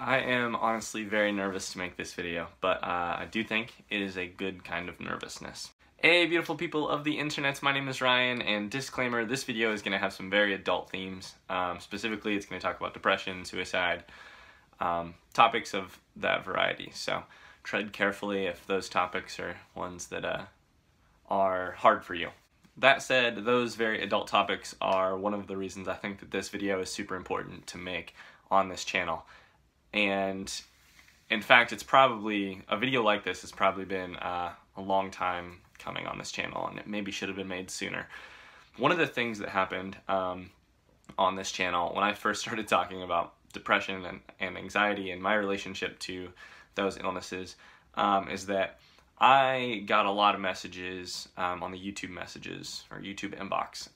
I am honestly very nervous to make this video, but I do think it is a good kind of nervousness. Hey beautiful people of the internet, my name is Ryan, and disclaimer, this video is going to have some very adult themes. Specifically, it's going to talk about depression, suicide, topics of that variety. So tread carefully if those topics are ones that are hard for you. That said, those very adult topics are one of the reasons I think that this video is super important to make on this channel. And in fact, it's probably, a video like this has probably been a long time coming on this channel, and it maybe should have been made sooner. One of the things that happened on this channel when I first started talking about depression and anxiety and my relationship to those illnesses is that I got a lot of messages on the YouTube messages or YouTube inbox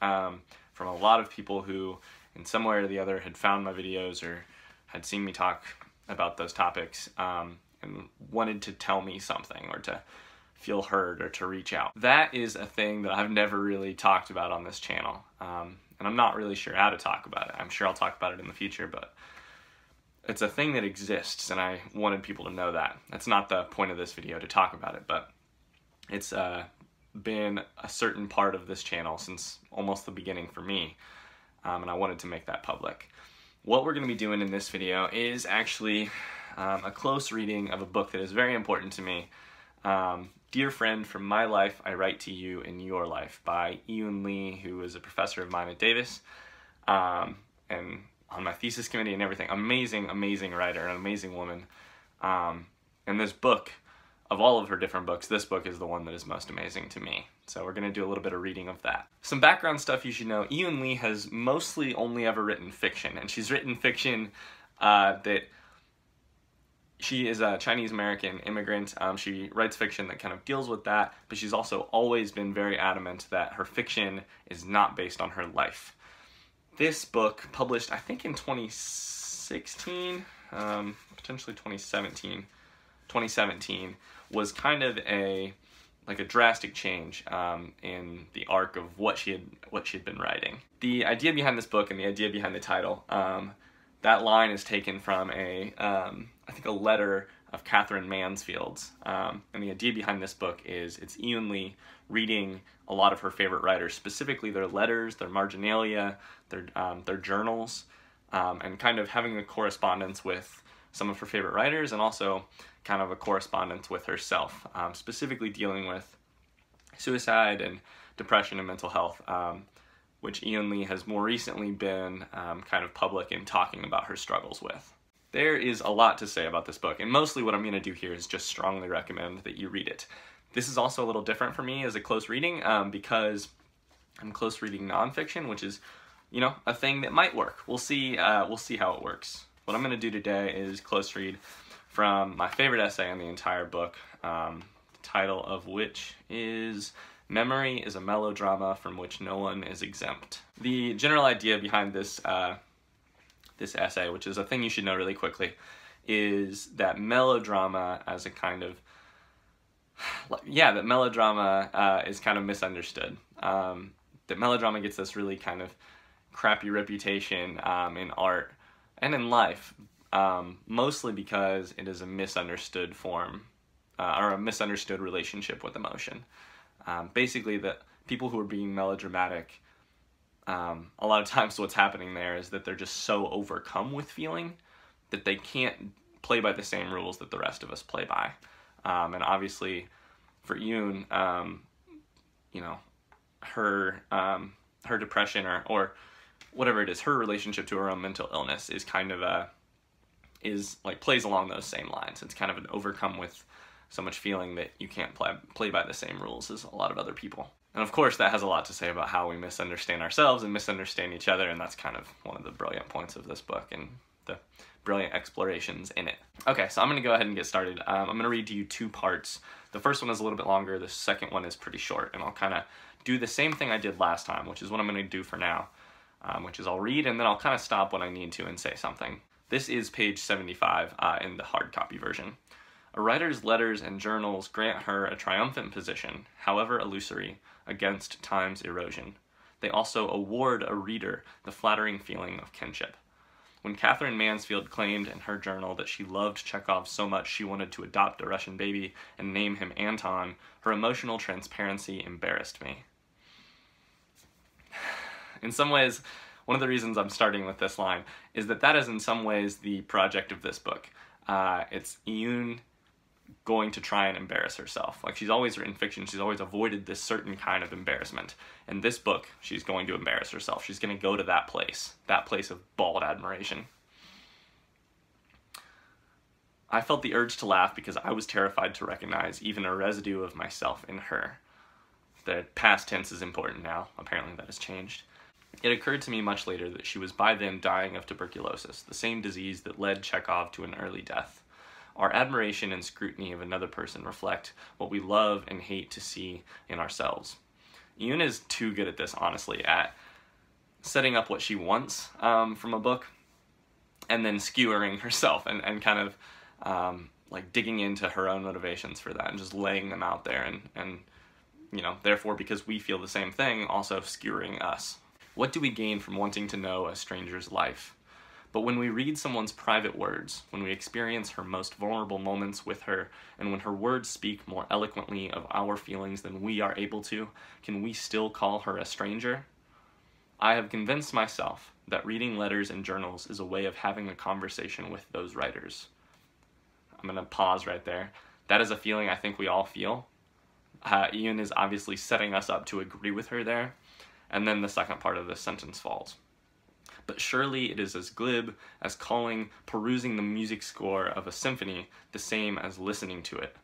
from a lot of people who in some way or the other had found my videos or had seen me talk about those topics and wanted to tell me something or to feel heard or to reach out. That is a thing that I've never really talked about on this channel, and I'm not really sure how to talk about it. I'm sure I'll talk about it in the future, but it's a thing that exists, and I wanted people to know that. That's not the point of this video, to talk about it, but it's been a certain part of this channel since almost the beginning for me, and I wanted to make that public. What we're going to be doing in this video is actually a close reading of a book that is very important to me. Dear Friend, From My Life I Write to You in Your Life by Yiyun Li, who is a professor of mine at Davis, and on my thesis committee and everything. Amazing, amazing writer, an amazing woman. And this book, of all of her different books, this book is the one that is most amazing to me. So we're going to do a little bit of reading of that. Some background stuff you should know. Yiyun Li has mostly only ever written fiction, and she's written fiction that she is a Chinese-American immigrant. She writes fiction that kind of deals with that, but she's also always been very adamant that her fiction is not based on her life. This book, published I think in 2016, potentially 2017, was kind of a drastic change in the arc of what she had been writing. The idea behind this book and the idea behind the title, that line is taken from I think a letter of Katherine Mansfield's, and the idea behind this book is it's Yiyun Li reading a lot of her favorite writers, specifically their letters, their marginalia, their journals, and kind of having a correspondence with some of her favorite writers, and also kind of a correspondence with herself, specifically dealing with suicide and depression and mental health, which Yiyun Li has more recently been kind of public in talking about her struggles with. There is a lot to say about this book, and mostly what I'm going to do here is just strongly recommend that you read it. This is also a little different for me as a close reading because I'm close reading nonfiction, which is, you know, a thing that might work. We'll see how it works. What I'm going to do today is close read from my favorite essay on the entire book, the title of which is Memory is a Melodrama from which no one is exempt. The general idea behind this this essay, which is a thing you should know really quickly, is that melodrama as a kind of, yeah, that melodrama is kind of misunderstood. That melodrama gets this really kind of crappy reputation in art and in life, mostly because it is a misunderstood form or a misunderstood relationship with emotion. Basically, the people who are being melodramatic, a lot of times what's happening there is that they're just so overcome with feeling that they can't play by the same rules that the rest of us play by. And obviously for Yoon, you know, her depression or whatever it is, her relationship to her own mental illness is kind of plays along those same lines. It's kind of an overcome with so much feeling that you can't play by the same rules as a lot of other people. And of course, that has a lot to say about how we misunderstand ourselves and misunderstand each other, and that's kind of one of the brilliant points of this book and the brilliant explorations in it. Okay, so I'm going to go ahead and get started. I'm going to read to you two parts. The first one is a little bit longer, the second one is pretty short, and I'll kind of do the same thing I did last time, which is what I'm going to do for now, which is I'll read and then I'll kind of stop when I need to and say something. This is page 75 in the hard copy version. A writer's letters and journals grant her a triumphant position, however illusory, against time's erosion. They also award a reader the flattering feeling of kinship. When Katherine Mansfield claimed in her journal that she loved Chekhov so much she wanted to adopt a Russian baby and name him Anton, her emotional transparency embarrassed me. In some ways, one of the reasons I'm starting with this line is that is in some ways the project of this book. It's Yiyun going to try and embarrass herself. Like, she's always written fiction, she's always avoided this certain kind of embarrassment. In this book, she's going to embarrass herself. She's going to go to that place of bald admiration. I felt the urge to laugh because I was terrified to recognize even a residue of myself in her. The past tense is important now. Apparently that has changed. It occurred to me much later that she was by then dying of tuberculosis, the same disease that led Chekhov to an early death. Our admiration and scrutiny of another person reflect what we love and hate to see in ourselves. Yiyun is too good at this, honestly, at setting up what she wants from a book and then skewering herself and kind of like digging into her own motivations for that and just laying them out there and you know, therefore, because we feel the same thing, also skewering us. What do we gain from wanting to know a stranger's life? But when we read someone's private words, when we experience her most vulnerable moments with her, and when her words speak more eloquently of our feelings than we are able to, can we still call her a stranger? I have convinced myself that reading letters and journals is a way of having a conversation with those writers. I'm gonna pause right there. That is a feeling I think we all feel. Yiyun is obviously setting us up to agree with her there, and then the second part of this sentence falls. But surely it is as glib as calling perusing the music score of a symphony the same as listening to it.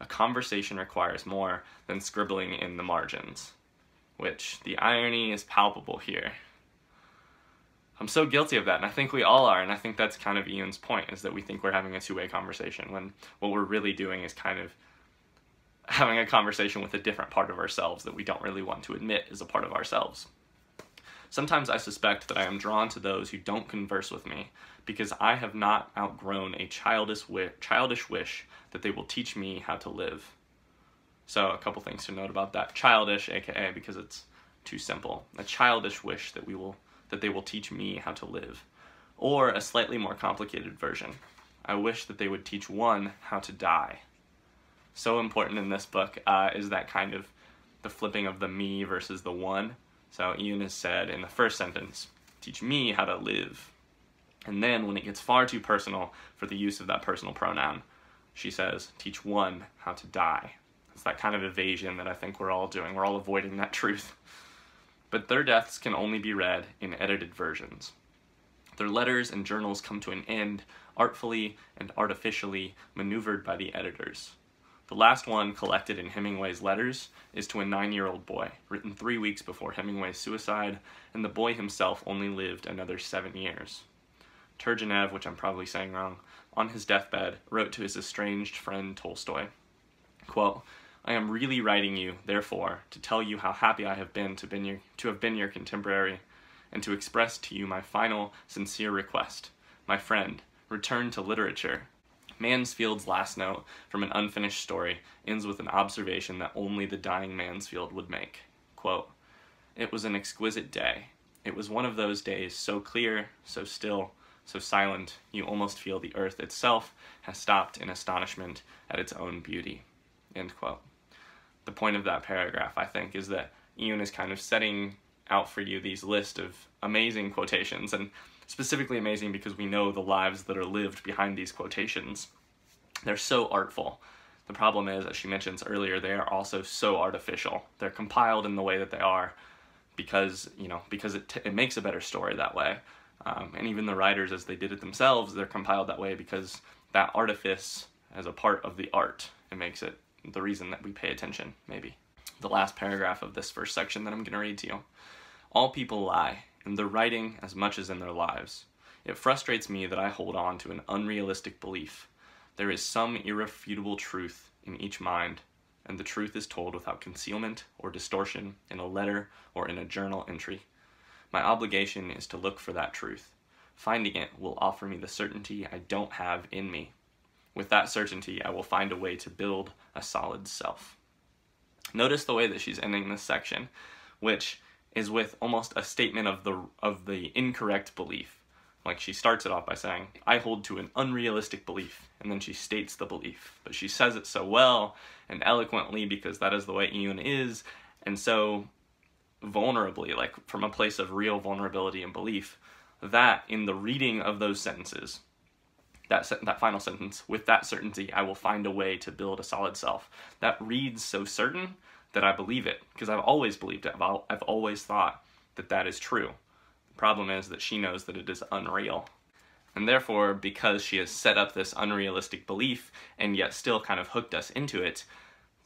A conversation requires more than scribbling in the margins. Which, the irony is palpable here. I'm so guilty of that, and I think we all are, and I think that's kind of Yiyun's point, is that we think we're having a two-way conversation when what we're really doing is kind of having a conversation with a different part of ourselves that we don't really want to admit is a part of ourselves. Sometimes I suspect that I am drawn to those who don't converse with me because I have not outgrown a childish wish that they will teach me how to live. So a couple things to note about that. Childish, aka because it's too simple. A childish wish that they will teach me how to live. Or a slightly more complicated version. I wish that they would teach one how to die. So important in this book is that kind of the flipping of the me versus the one. So Yiyun has said in the first sentence, teach me how to live. And then when it gets far too personal for the use of that personal pronoun, she says, teach one how to die. It's that kind of evasion that I think we're all doing. We're all avoiding that truth. But their deaths can only be read in edited versions. Their letters and journals come to an end, artfully and artificially maneuvered by the editors. The last one, collected in Hemingway's letters, is to a 9-year-old boy, written 3 weeks before Hemingway's suicide, and the boy himself only lived another 7 years. Turgenev, which I'm probably saying wrong, on his deathbed, wrote to his estranged friend Tolstoy, quote, I am really writing you, therefore, to tell you how happy I have been to have been your contemporary, and to express to you my final, sincere request. My friend, return to literature. Mansfield's last note from an unfinished story ends with an observation that only the dying Mansfield would make. Quote, it was an exquisite day. It was one of those days so clear, so still, so silent, you almost feel the earth itself has stopped in astonishment at its own beauty. End quote. The point of that paragraph, I think, is that Yiyun is kind of setting out for you these list of amazing quotations, and specifically amazing because we know the lives that are lived behind these quotations. They're so artful. The problem is, as she mentions earlier, they are also so artificial. They're compiled in the way that they are because, you know, because it makes a better story that way. And even the writers, as they did it themselves, they're compiled that way because that artifice as a part of the art. It makes it the reason that we pay attention, maybe. The last paragraph of this first section that I'm going to read to you. All people lie. In their writing as much as in their lives. It frustrates me that I hold on to an unrealistic belief. There is some irrefutable truth in each mind, and the truth is told without concealment or distortion in a letter or in a journal entry. My obligation is to look for that truth. Finding it will offer me the certainty I don't have in me. With that certainty, I will find a way to build a solid self. Notice the way that she's ending this section, which is with almost a statement of the incorrect belief. Like, she starts it off by saying, I hold to an unrealistic belief, and then she states the belief. But she says it so well and eloquently because that is the way Yiyun is, and so vulnerably, like from a place of real vulnerability and belief, that in the reading of those sentences, that final sentence, with that certainty, I will find a way to build a solid self. That reads so certain that I believe it, because I've always believed it. I've always thought that that is true. The problem is that she knows that it is unreal. And therefore, because she has set up this unrealistic belief and yet still kind of hooked us into it,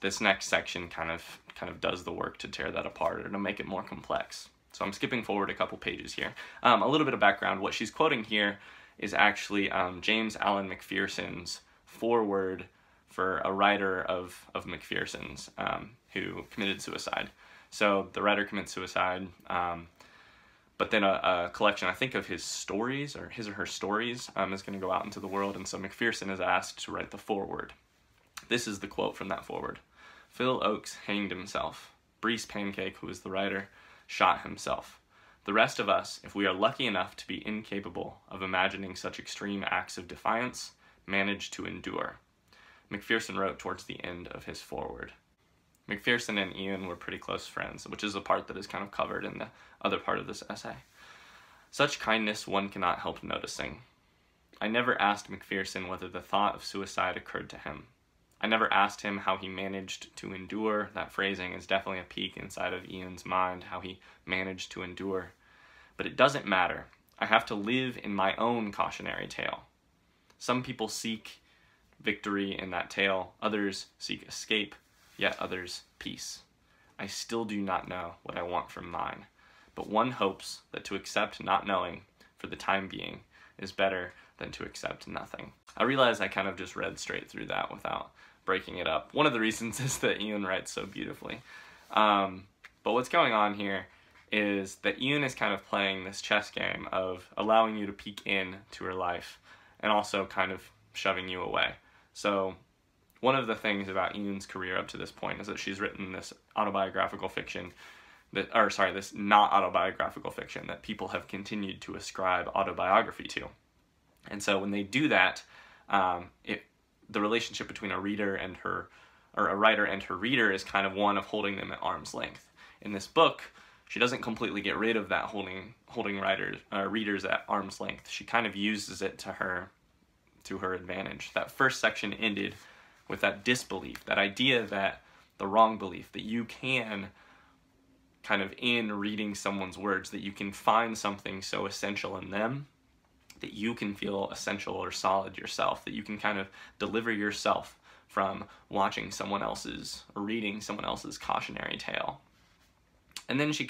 this next section kind of does the work to tear that apart or to make it more complex. So I'm skipping forward a couple pages here. A little bit of background. What she's quoting here is actually James Alan McPherson's foreword for a writer of McPherson's who committed suicide. So the writer commits suicide, but then a collection, I think, of his stories, or his or her stories, is going to go out into the world, and so McPherson is asked to write the foreword. This is the quote from that foreword. Phil Oakes hanged himself. Breece Pancake, who was the writer, shot himself. The rest of us, if we are lucky enough to be incapable of imagining such extreme acts of defiance, manage to endure. McPherson wrote towards the end of his foreword. McPherson and Yiyun were pretty close friends, which is the part that is kind of covered in the other part of this essay. Such kindness one cannot help noticing. I never asked McPherson whether the thought of suicide occurred to him. I never asked him how he managed to endure. That phrasing is definitely a peek inside of Yiyun's mind, how he managed to endure. But it doesn't matter. I have to live in my own cautionary tale. Some people seek victory in that tale, others seek escape, yet others peace. I still do not know what I want from mine, but one hopes that to accept not knowing for the time being is better than to accept nothing. I realize I kind of just read straight through that without breaking it up. One of the reasons is that Yiyun writes so beautifully. But what's going on here is that Yiyun is kind of playing this chess game of allowing you to peek in to her life and also kind of shoving you away. So one of the things about Yiyun's career up to this point is that she's written this autobiographical fiction that, or sorry, this not autobiographical fiction that people have continued to ascribe autobiography to. And so when they do that, the relationship between a reader and her, or a writer and her reader, is kind of one of holding them at arm's length. In this book, she doesn't completely get rid of that holding writers, readers at arm's length. She kind of uses it to her advantage. That first section ended with that disbelief, that idea that the wrong belief, that you can kind of, in reading someone's words, that you can find something so essential in them that you can feel essential or solid yourself, that you can kind of deliver yourself from watching someone else's or reading someone else's cautionary tale. And then she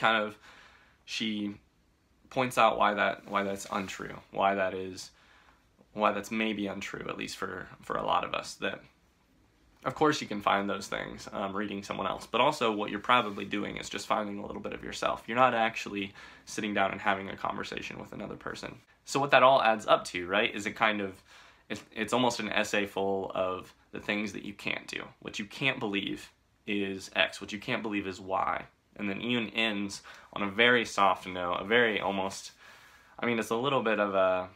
points out why that's untrue, why that's maybe untrue, at least for a lot of us, that of course you can find those things reading someone else, but also what you're probably doing is just finding a little bit of yourself. You're not actually sitting down and having a conversation with another person. So what that all adds up to, right, is it's almost an essay full of the things that you can't do. What you can't believe is X, what you can't believe is Y. And then Yiyun ends on a very soft note, it's a little bit of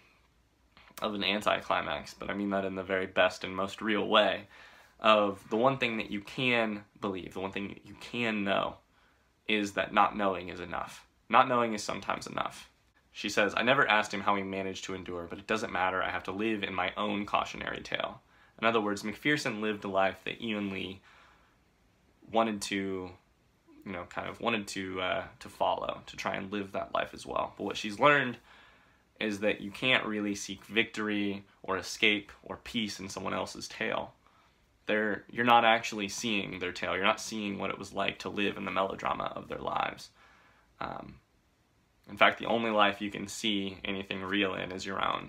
an anticlimax, but I mean that in the very best and most real way, of the one thing that you can believe, the one thing that you can know, is that not knowing is enough. Not knowing is sometimes enough. She says, I never asked him how he managed to endure, but it doesn't matter, I have to live in my own cautionary tale. In other words, McPherson lived a life that Yiyun Li wanted to, to follow, to try and live that life as well. But what she's learned is that you can't really seek victory or escape or peace in someone else's tale. You're not actually seeing their tale, you're not seeing what it was like to live in the melodrama of their lives. In fact, the only life you can see anything real in is your own,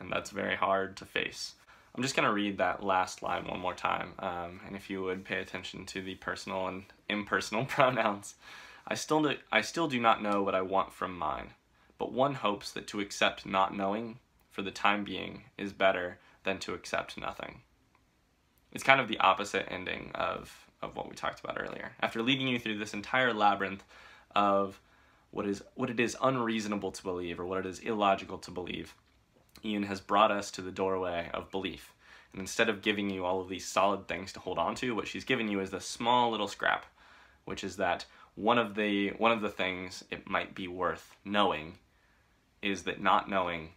and that's very hard to face. I'm just going to read that last line one more time, and if you would pay attention to the personal and impersonal pronouns. I still do not know what I want from mine, but one hopes that to accept not knowing for the time being is better than to accept nothing. It's kind of the opposite ending of what we talked about earlier. After leading you through this entire labyrinth of what it is unreasonable to believe, or what it is illogical to believe. Yiyun has brought us to the doorway of belief. And instead of giving you all of these solid things to hold on to, what she's given you is this small little scrap, which is that one of the things it might be worth knowing is that not knowing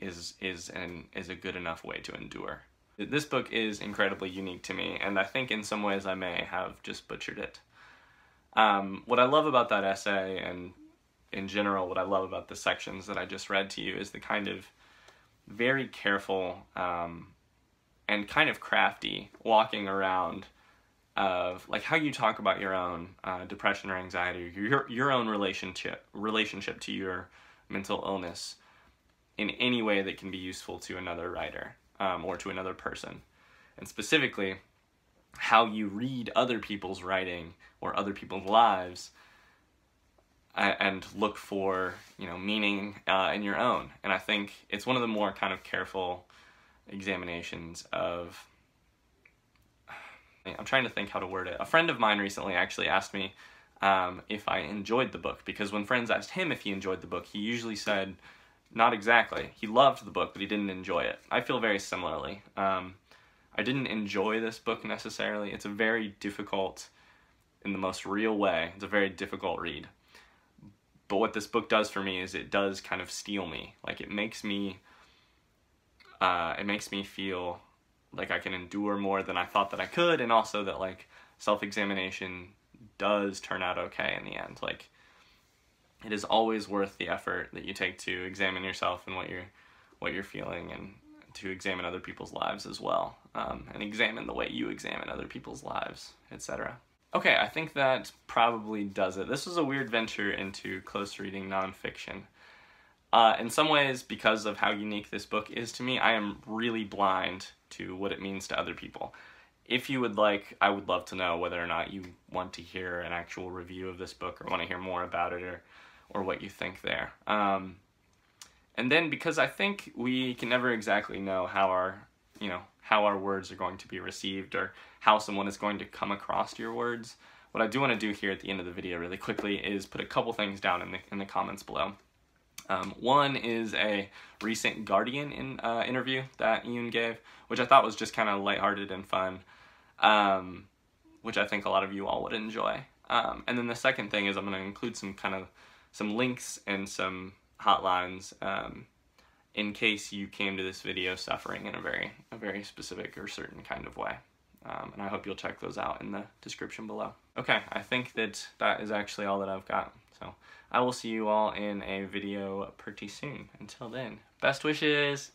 is a good enough way to endure. This book is incredibly unique to me, and I think in some ways I may have just butchered it. What I love about that essay, and in general what I love about the sections that I just read to you, is the kind of very careful and kind of crafty walking around of like how you talk about your own depression or anxiety, or your own relationship to your mental illness in any way that can be useful to another writer or to another person. And specifically, how you read other people's writing or other people's lives and look for, you know, meaning in your own. And I think it's one of the more kind of careful examinations of, I'm trying to think how to word it. A friend of mine recently actually asked me if I enjoyed the book, because when friends asked him if he enjoyed the book, he usually said, not exactly. He loved the book, but he didn't enjoy it. I feel very similarly. I didn't enjoy this book necessarily. It's a very difficult, in the most real way, it's a very difficult read. But what this book does for me is it does kind of steal me. Like, it makes me feel like I can endure more than I thought that I could, and also that, like, self-examination does turn out okay in the end. Like, it is always worth the effort that you take to examine yourself and what you're feeling, and to examine other people's lives as well, and examine the way you examine other people's lives, etc. Okay, I think that probably does it. This was a weird venture into close reading nonfiction. In some ways, because of how unique this book is to me, I am really blind to what it means to other people. If you would like, I would love to know whether or not you want to hear an actual review of this book, or want to hear more about it, or what you think there. And then, because I think we can never exactly know how our words are going to be received, or how someone is going to come across to your words, what I do want to do here at the end of the video really quickly is put a couple things down in the comments below. One is a recent Guardian interview that Yiyun gave, which I thought was just kind of lighthearted and fun, which I think a lot of you all would enjoy. And then the second thing is I'm going to include some links and some hotlines in case you came to this video suffering in a very specific or certain kind of way. And I hope you'll check those out in the description below. Okay, I think that is actually all that I've got. So I will see you all in a video pretty soon. Until then, best wishes!